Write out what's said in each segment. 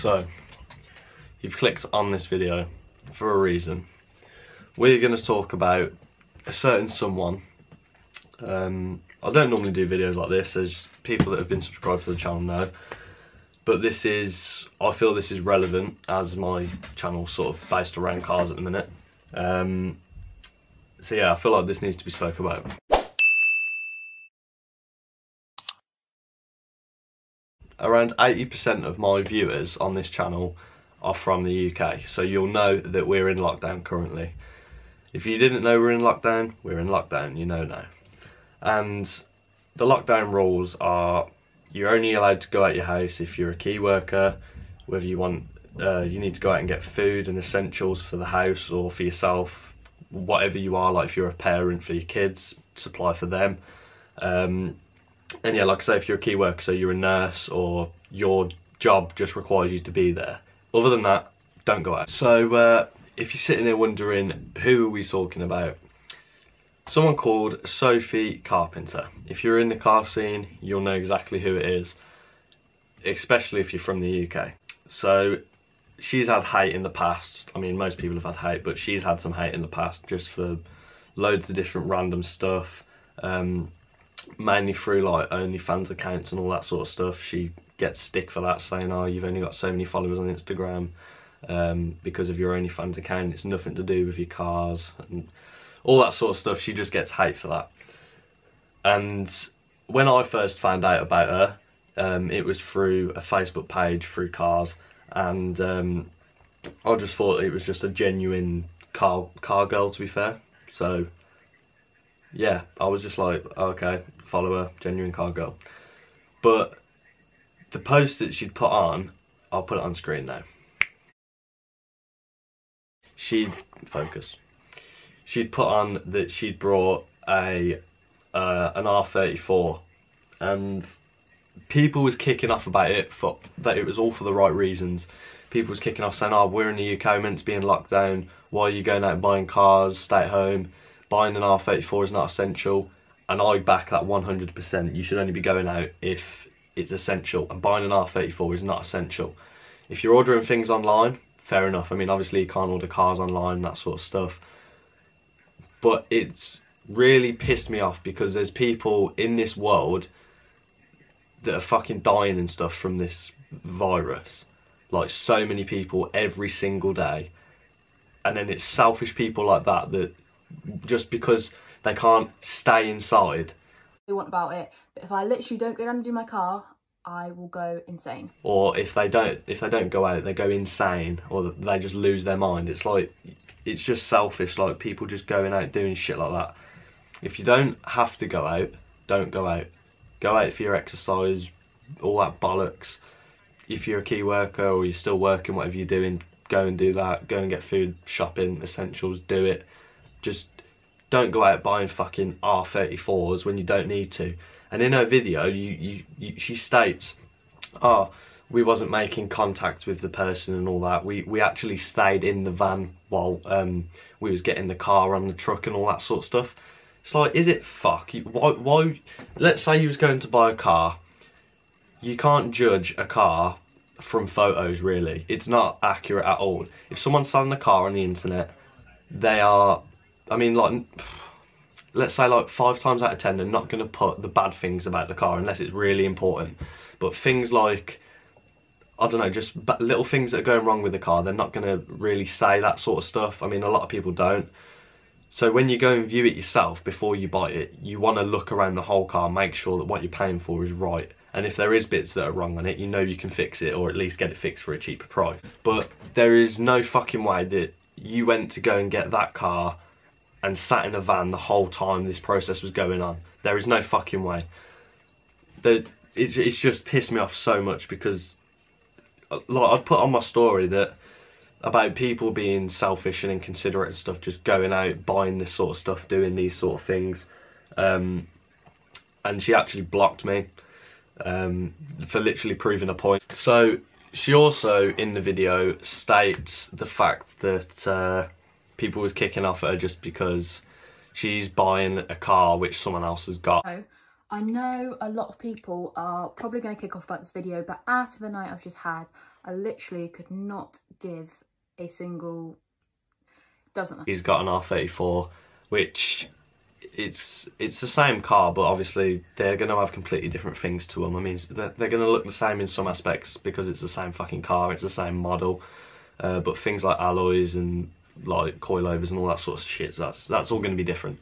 So, you've clicked on this video for a reason. We're going to talk about a certain someone. I don't normally do videos like this, as people that have been subscribed to the channel know. But this is, I feel this is relevant, as my channel's sort of based around cars at the minute. So yeah, I feel like this needs to be spoken about. Around 80% of my viewers on this channel are from the UK, so you'll know that we're in lockdown currently. If you didn't know we're in lockdown, you know now. And the lockdown rules are, you're only allowed to go out your house if you're a key worker, whether you want, you need to go out and get food and essentials for the house or for yourself, whatever you are, like if you're a parent for your kids, supply for them. And yeah, like I say, if you're a key worker, so you're a nurse or your job just requires you to be there. Other than that, don't go out. So if you're sitting there wondering, who are we talking about? Someone called Sophie Carpenter. If you're in the car scene, you'll know exactly who it is, especially if you're from the UK. So she's had hate in the past. I mean, most people have had hate, but she's had some hate in the past just for loads of different random stuff. Mainly through like OnlyFans accounts and all that sort of stuff. She gets stick for that, saying, oh, you've only got so many followers on Instagram because of your OnlyFans account, it's nothing to do with your cars and all that sort of stuff. She just gets hate for that. And when I first found out about her, it was through a Facebook page, through cars, and I just thought it was just a genuine car girl, to be fair. So yeah, I was just like, okay, follow her, genuine car girl. But the post that she'd put on, I'll put it on screen now. She'd put on that she'd brought a an R34, and people was kicking off about it, for that it was all for the right reasons. People was kicking off saying, oh, we're in the UK, we're meant to be in lockdown, why are you going out buying cars, stay at home, buying an R34 is not essential. And I back that 100%. You should only be going out if it's essential, and buying an R34 is not essential. If you're ordering things online, fair enough. I mean, obviously you can't order cars online, that sort of stuff. But it's really pissed me off because there's people in this world that are fucking dying and stuff from this virus. Like so many people every single day. And then it's selfish people like that that just because they can't stay inside. They want about it, but if I literally don't go down and do my car, I will go insane. Or if they don't go out, they go insane, or they just lose their mind. It's like, it's just selfish, like people just going out doing shit like that. If you don't have to go out, don't go out. Go out for your exercise, all that bollocks. If you're a key worker or you're still working, whatever you're doing, go and do that. Go and get food, shopping, essentials, do it. Just don't go out buying fucking R34s when you don't need to. And in her video, she states, oh, we wasn't making contact with the person and all that. We actually stayed in the van while we was getting the car on the truck and all that sort of stuff. It's like, is it fuck? Why? Let's say you was going to buy a car. You can't judge a car from photos, really. It's not accurate at all. If someone's selling a car on the internet, they are, I mean, like, let's say like 5 times out of 10, they're not going to put the bad things about the car unless it's really important. But things like, I don't know, just little things that are going wrong with the car, they're not going to really say that sort of stuff. I mean, a lot of people don't. So when you go and view it yourself before you buy it, you want to look around the whole car, make sure that what you're paying for is right. And if there is bits that are wrong on it, you know you can fix it, or at least get it fixed for a cheaper price. But there is no fucking way that you went to go and get that car and sat in a van the whole time this process was going on. There is no fucking way. It's just pissed me off so much because, like, I'd put on my story that about people being selfish and inconsiderate and stuff, just going out, buying this sort of stuff, doing these sort of things. And she actually blocked me for literally proving a point. So she also, in the video, states the fact that people was kicking off at her just because she's buying a car which someone else has got. I know a lot of people are probably going to kick off about this video, but after the night I've just had, I literally could not give a single... Doesn't matter. He's got an R34, which it's the same car, but obviously they're going to have completely different things to them. I mean, they're going to look the same in some aspects because it's the same fucking car, it's the same model, but things like alloys and like coilovers and all that sort of shit, that's all going to be different.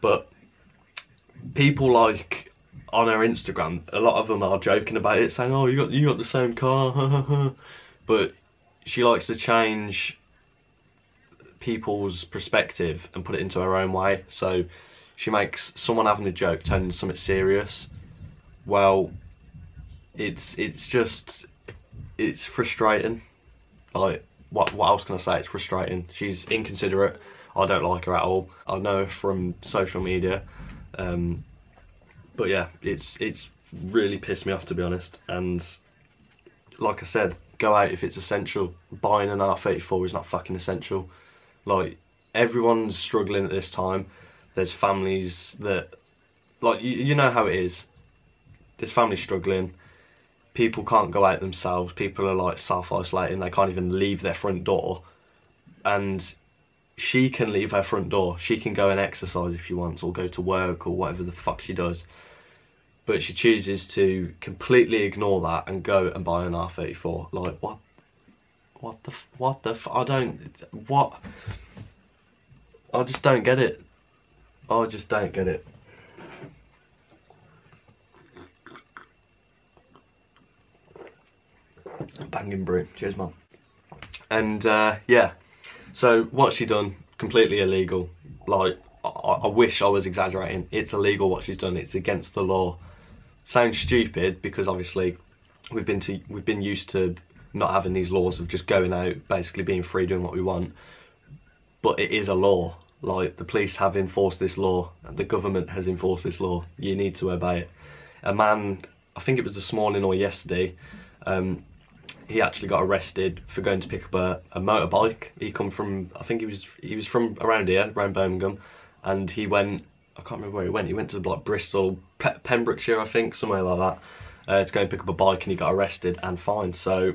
But people like on our Instagram, a lot of them are joking about it, saying, "Oh, you got the same car," but she likes to change people's perspective and put it into her own way. So she makes someone having a joke turn into something serious. Well, it's frustrating. Like, what else can I say? It's frustrating. She's inconsiderate. I don't like her at all. I know her from social media, but yeah, it's really pissed me off, to be honest. And like I said, go out if it's essential. Buying an R34 is not fucking essential. Like, everyone's struggling at this time. There's families that, like, you know how it is. There's families struggling. People can't go out themselves. People are, like, self-isolating. They can't even leave their front door. And she can leave her front door. She can go and exercise if she wants, or go to work, or whatever the fuck she does. But she chooses to completely ignore that and go and buy an R34. Like, what? I just don't get it. I just don't get it. Banging brew. Cheers, mum. And yeah, so what she done, completely illegal. Like, I wish I was exaggerating. It's illegal what she's done. It's against the law. Sounds stupid because obviously we've been used to not having these laws of just going out, basically being free, doing what we want. But it is a law. Like, the police have enforced this law, and the government has enforced this law. You need to obey it. A man, I think it was this morning or yesterday, he actually got arrested for going to pick up a motorbike. He come from, I think he was from around here, around Birmingham, and he went, I can't remember where he went. He went to, like, Bristol, Pembrokeshire, I think, somewhere like that, to go and pick up a bike, and he got arrested and fined. So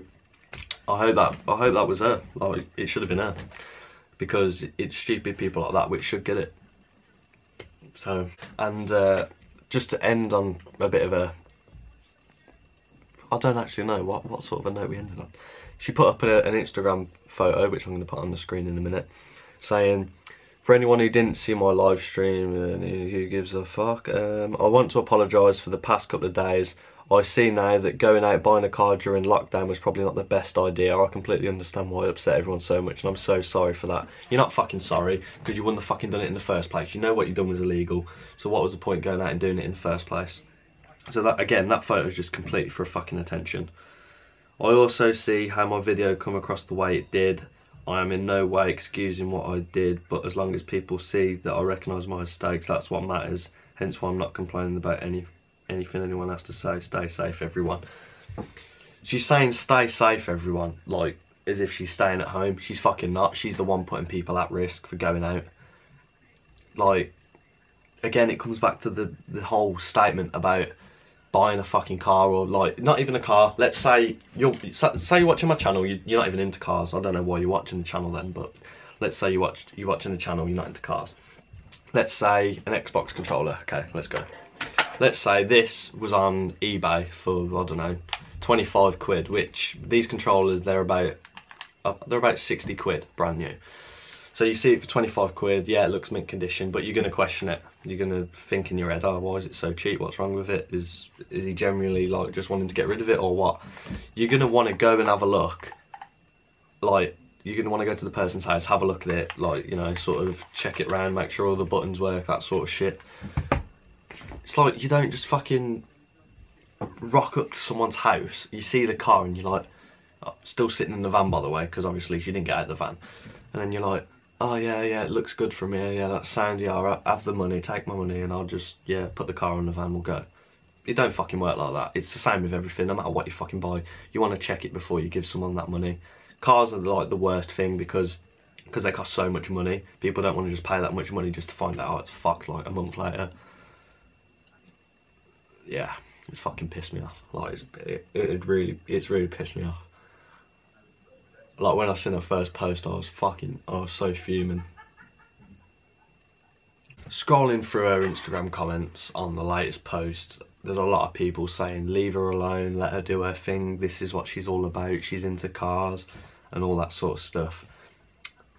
I hope that was her. Like, it should have been her, because it's stupid people like that which should get it. So, and just to end on a bit of a, I don't actually know what sort of a note we ended on. She put up an Instagram photo, which I'm going to put on the screen in a minute, saying, "For anyone who didn't see my live stream and who gives a fuck, I want to apologise for the past couple of days. I see now that going out buying a car during lockdown was probably not the best idea. I completely understand why it upset everyone so much, and I'm so sorry for that." You're not fucking sorry, because you wouldn't have fucking done it in the first place. You know what you've done was illegal, so what was the point going out and doing it in the first place? So that, again, that photo is just completely for fucking attention. "I also see how my video come across the way it did. I am in no way excusing what I did, but as long as people see that I recognise my mistakes, that's what matters. Hence why I'm not complaining about anything anyone has to say. Stay safe, everyone." She's saying stay safe, everyone, like as if she's staying at home. She's fucking not. She's the one putting people at risk for going out. Like, again, it comes back to the whole statement about buying a fucking car, or like, not even a car. Let's say you're watching my channel, you're not even into cars. I don't know why you're watching the channel then, but let's say you're watching the channel, you're not into cars. Let's say an Xbox controller, okay, let's go. Let's say this was on eBay for, I don't know, 25 quid, which these controllers, they're about 60 quid, brand new. So you see it for 25 quid, yeah, it looks mint condition, but you're going to question it. You're going to think in your head, oh, why is it so cheap? What's wrong with it? Is he generally, like, just wanting to get rid of it, or what? You're going to want to go and have a look. Like, you're going to want to go to the person's house, have a look at it, like, you know, sort of check it around, make sure all the buttons work, that sort of shit. It's like, you don't just fucking rock up to someone's house. You see the car and you're like, oh, still sitting in the van, by the way, because obviously she didn't get out of the van. And then you're like, oh yeah, yeah, it looks good from here. Yeah, that sounds, yeah, I have the money, take my money, and I'll just, yeah, put the car on the van, we'll go. It don't fucking work like that. It's the same with everything, no matter what you fucking buy. You want to check it before you give someone that money. Cars are like the worst thing because they cost so much money. People don't want to just pay that much money just to find out, oh, it's fucked like a month later. Yeah, it's fucking pissed me off. Like, it's really pissed me off. Like when I seen her first post, I was so fuming. Scrolling through her Instagram comments on the latest post, there's a lot of people saying leave her alone, let her do her thing, this is what she's all about, she's into cars and all that sort of stuff.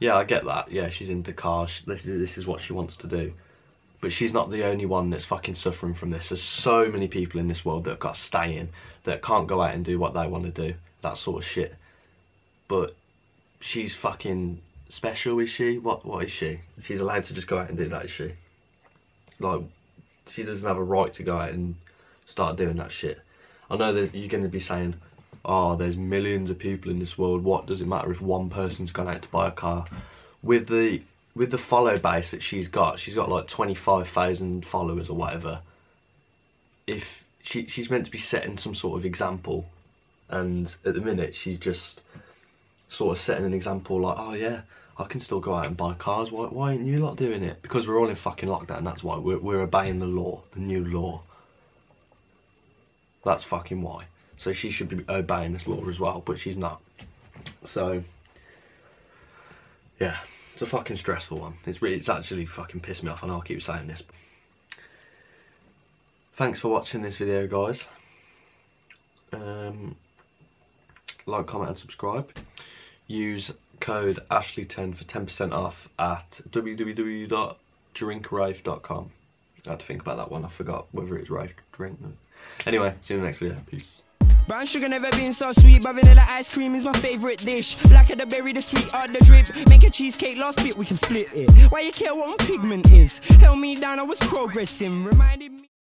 Yeah, I get that. Yeah, she's into cars, this is what she wants to do. But she's not the only one that's fucking suffering from this. There's so many people in this world that have got to stay in, that can't go out and do what they want to do, that sort of shit. But she's fucking special, is she? What is she? She's allowed to just go out and do that, is she? Like, she doesn't have a right to go out and start doing that shit. I know that you're going to be saying, oh, there's millions of people in this world, what does it matter if one person's gone out to buy a car? With the follow base that she's got like 25,000 followers or whatever. If she's meant to be setting some sort of example, and at the minute she's just sort of setting an example like, oh yeah, I can still go out and buy cars, why aren't you lot doing it? Because we're all in fucking lockdown, that's why. We're obeying the law, the new law. That's fucking why. So she should be obeying this law as well, but she's not. So, yeah. It's a fucking stressful one. It's actually fucking pissed me off, and I'll keep saying this. Thanks for watching this video, guys. Like, comment and subscribe. Use code Ashley10 for 10% off at www.drinkwraith.com. I had to think about that one. I forgot whether it's rafe drink. No. Anyway, see you in the next video. Peace. Brown sugar never been so sweet, but vanilla ice cream is my favourite dish. Black of the berry, the sweet of the drip. Make a cheesecake, last bit, we can split it. Why you care what my pigment is? Held me down, I was progressing. Reminded me